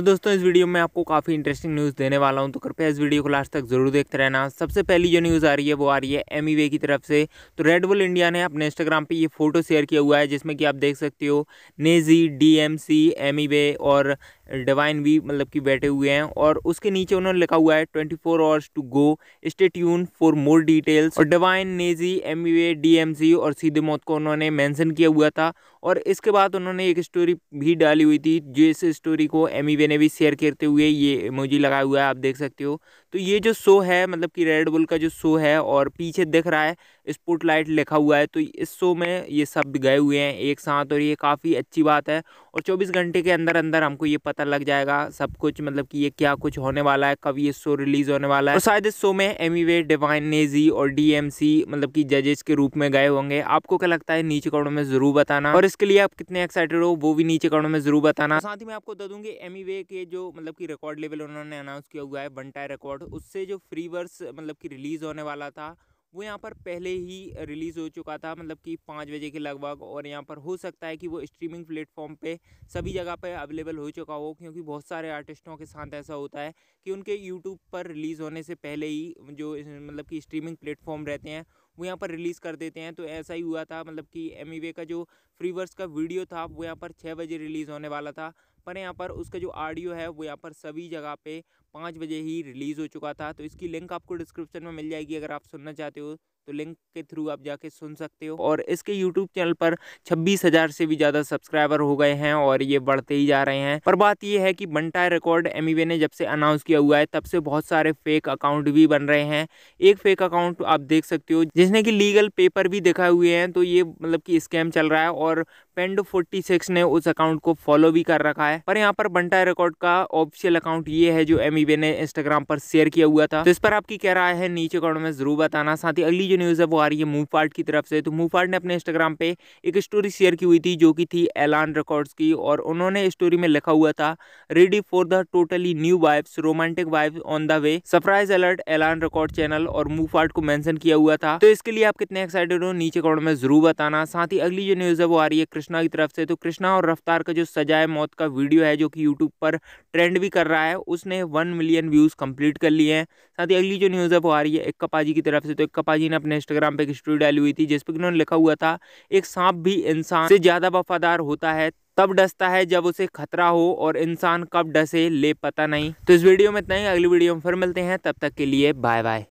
Hello दोस्तों, इस video में आपको काफ़ी इंटरेस्टिंग न्यूज़ देने वाला हूं, तो कृपया इस वीडियो को लास्ट तक जरूर देखते रहना। सबसे पहली जो न्यूज़ आ रही है वो आ रही है एमीवे की तरफ से। तो रेड बुल इंडिया ने अपने इंस्टाग्राम पे ये फोटो शेयर किया हुआ है जिसमें कि आप देख सकते हो नेजी, डीएमसी, एमीवे और डिवाइन भी मतलब कि बैठे हुए हैं और उसके नीचे उन्होंने लिखा हुआ है 24 hours to go, stay tuned for more details. और डिवाइन, नेजी, एमीवे, डीएमसी और सीधे मौत को उन्होंने मेंशन किया हुआ था और इसके बाद उन्होंने एक स्टोरी भी डाली हुई थी जिस स्टोरी को एमीवे ने भी शेयर करते हुए ये इमोजी लगाया हुआ है, आप देख सकते हो। तो ये जो शो है मतलब कि रेड बुल का जो शो है और पीछे दिख रहा है स्पॉटलाइट लिखा हुआ है, तो इस शो में ये सब गए हुए हैं एक साथ और ये काफ़ी अच्छी बात है। और 24 घंटे के अंदर अंदर हमको ये पता लग जाएगा सब कुछ, मतलब कि ये क्या कुछ होने वाला है, कब ये शो रिलीज़ होने वाला है। और शायद इस शो में एमीवे, डिवाइन, नेजी और डीएमसी मतलब कि जजेस के रूप में गए होंगे। आपको क्या लगता है नीचे कमेंट में ज़रूर बताना और इसके लिए आप कितने एक्साइटेड हो वो भी नीचे कमेंट में ज़रूर बताना। साथ ही मैं आपको दे दूँगी एमीवे के जो मतलब कि रिकॉर्ड लेवल उन्होंने अनाउंस किया हुआ है बंटाई रिकॉर्ड, उससे जो फ्री वर्स मतलब कि रिलीज़ होने वाला था वो यहाँ पर पहले ही रिलीज़ हो चुका था मतलब कि 5 बजे के लगभग। और यहाँ पर हो सकता है कि वो स्ट्रीमिंग प्लेटफॉर्म पे सभी जगह पे अवेलेबल हो चुका हो, क्योंकि बहुत सारे आर्टिस्टों के साथ ऐसा होता है कि उनके यूट्यूब पर रिलीज़ होने से पहले ही जो मतलब कि स्ट्रीमिंग प्लेटफॉर्म रहते हैं वो यहाँ पर रिलीज़ कर देते हैं। तो ऐसा ही हुआ था, मतलब कि एमीवे का जो फ्रीवर्स का वीडियो था वो यहाँ पर 6 बजे रिलीज़ होने वाला था, पर यहाँ पर उसका जो ऑडियो है वो यहाँ पर सभी जगह पे 5 बजे ही रिलीज़ हो चुका था। तो इसकी लिंक आपको डिस्क्रिप्शन में मिल जाएगी, अगर आप सुनना चाहते हो तो लिंक के थ्रू आप जाके सुन सकते हो। और इसके यूट्यूब चैनल पर 26,000 से भी ज़्यादा सब्सक्राइबर हो गए हैं और ये बढ़ते ही जा रहे हैं। पर बात ये है कि बंटाई रिकॉर्ड एमीवे ने जब से अनाउंस किया हुआ है तब से बहुत सारे फेक अकाउंट भी बन रहे हैं। एक फेक अकाउंट आप देख सकते हो जिसने कि लीगल पेपर भी दिखाए हुए हैं, तो ये मतलब कि स्कैम चल रहा है और पेंडो46 ने उस अकाउंट को फॉलो भी कर रखा है। पर यहाँ पर बंटाई रिकॉर्ड का ऑफिशियल अकाउंट ये है जो एमीवे ने इंस्टाग्राम पर शेयर किया हुआ था। तो इस पर आपकी क्या राय है नीचे कमेंट में जरूर बताना। साथ ही अगली जो न्यूज़ है वो आ रही है मूवपार्ट की तरफ से। तो मूवपार्ट ने अपने इंस्टाग्राम पे एक स्टोरी शेयर की हुई थी जो कि थी एलान रिकॉर्ड्स की और उन्होंने स्टोरी में लिखा हुआ था ready for the totally new vibes, romantic vibes on the way, surprise alert एलान रिकॉर्ड चैनल, और मूवपार्ट को मेंशन किया हुआ था। तो इसके लिए आप कितने एक्साइटेड हो नीचे कमेंट में जरूर बताना। साथ ही अगली जो न्यूज़ है वो आ रही है कृष्णा की तरफ से। तो कृष्णा और रफ्तार का जो सजाए मौत का वीडियो है जो कि यूट्यूब पर ट्रेंड भी कर रहा है उसने 1 मिलियन व्यूज़ कंप्लीट कर लिए हैं। साथ ही अगली जो न्यूज़ है वो आ रही है एक्कापा जी की तरफ से। तो एक्कापा जी ने अपने इंस्टाग्राम पे एक स्टोरी डाली हुई थी जिस पर उन्होंने लिखा हुआ था एक सांप भी इंसान से ज़्यादा वफादार होता है, तब डसता है जब उसे खतरा हो, और इंसान कब डसे ले पता नहीं। तो इस वीडियो में इतना ही, अगली वीडियो में फिर मिलते हैं, तब तक के लिए बाय बाय।